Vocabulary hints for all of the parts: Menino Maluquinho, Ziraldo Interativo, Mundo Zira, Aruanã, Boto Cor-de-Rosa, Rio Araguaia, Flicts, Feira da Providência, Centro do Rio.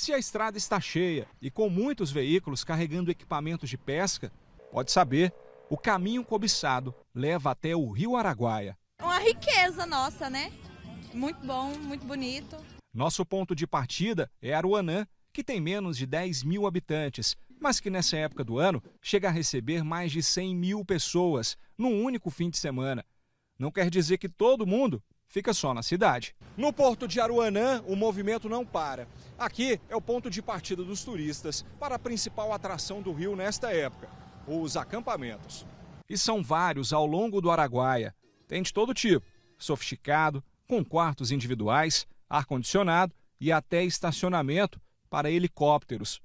Se a estrada está cheia e com muitos veículos carregando equipamentos de pesca, pode saber, o caminho cobiçado leva até o Rio Araguaia. Uma riqueza nossa, né? Muito bom, muito bonito. Nosso ponto de partida é Aruanã, que tem menos de 10 mil habitantes, mas que nessa época do ano chega a receber mais de 100 mil pessoas num único fim de semana. Não quer dizer que todo mundo fica só na cidade. No porto de Aruanã, o movimento não para. Aqui é o ponto de partida dos turistas para a principal atração do Rio nesta época, os acampamentos. E são vários ao longo do Araguaia. Tem de todo tipo, sofisticado, com quartos individuais, ar-condicionado e até estacionamento para helicópteros.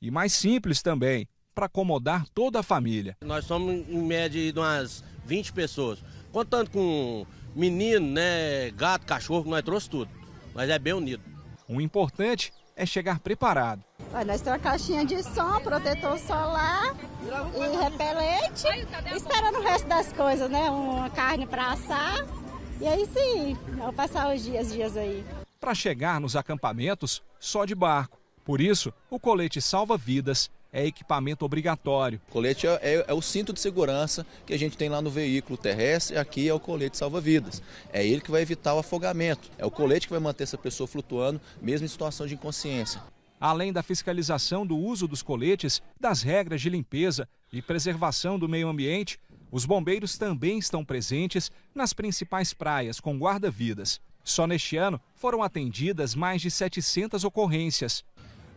E mais simples também, para acomodar toda a família. Nós somos em média de umas 20 pessoas, contando com menino, né, gato, cachorro, nós trouxemos tudo, mas é bem unido. O importante é chegar preparado. Nós temos uma caixinha de som, protetor solar e repelente, esperando o resto das coisas, né, uma carne para assar, e aí sim, vamos passar os dias aí. Para chegar nos acampamentos, só de barco. Por isso, o colete salva-vidas é equipamento obrigatório. O colete é o cinto de segurança que a gente tem lá no veículo terrestre, aqui é o colete salva-vidas. É ele que vai evitar o afogamento, é o colete que vai manter essa pessoa flutuando, mesmo em situação de inconsciência. Além da fiscalização do uso dos coletes, das regras de limpeza e preservação do meio ambiente, os bombeiros também estão presentes nas principais praias com guarda-vidas. Só neste ano foram atendidas mais de 700 ocorrências.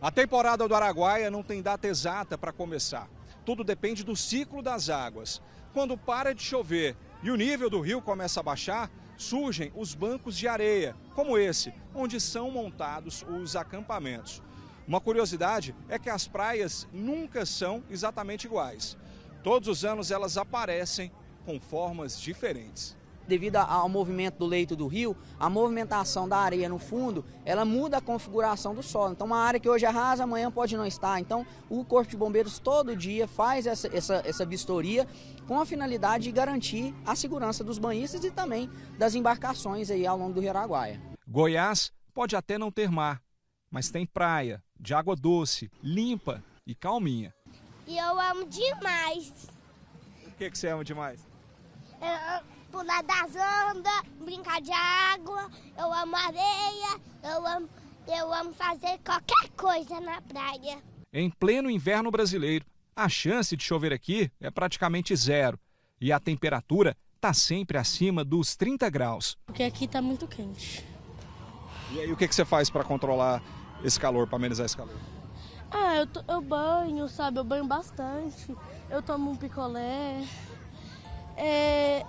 A temporada do Araguaia não tem data exata para começar. Tudo depende do ciclo das águas. Quando para de chover e o nível do rio começa a baixar, surgem os bancos de areia, como esse, onde são montados os acampamentos. Uma curiosidade é que as praias nunca são exatamente iguais. Todos os anos elas aparecem com formas diferentes. Devido ao movimento do leito do rio, a movimentação da areia no fundo, ela muda a configuração do solo. Então, uma área que hoje é rasa, amanhã pode não estar. Então, o Corpo de Bombeiros todo dia faz essa vistoria com a finalidade de garantir a segurança dos banhistas e também das embarcações aí ao longo do Rio Araguaia. Goiás pode até não ter mar, mas tem praia, de água doce, limpa e calminha. E eu amo demais. O que você ama demais? Pular das ondas, brincar de água, eu amo areia, eu amo fazer qualquer coisa na praia. Em pleno inverno brasileiro, a chance de chover aqui é praticamente zero e a temperatura está sempre acima dos 30 graus. Porque aqui está muito quente. E aí o que você faz para controlar esse calor, para amenizar esse calor? Eu banho, sabe? Eu banho bastante, eu tomo um picolé. É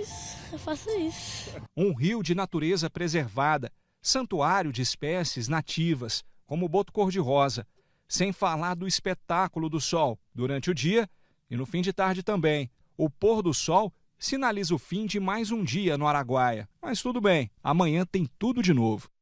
isso, eu faço isso. Um rio de natureza preservada, santuário de espécies nativas, como o boto cor-de-rosa, sem falar do espetáculo do sol durante o dia e no fim de tarde também. O pôr do sol sinaliza o fim de mais um dia no Araguaia. Mas tudo bem, amanhã tem tudo de novo.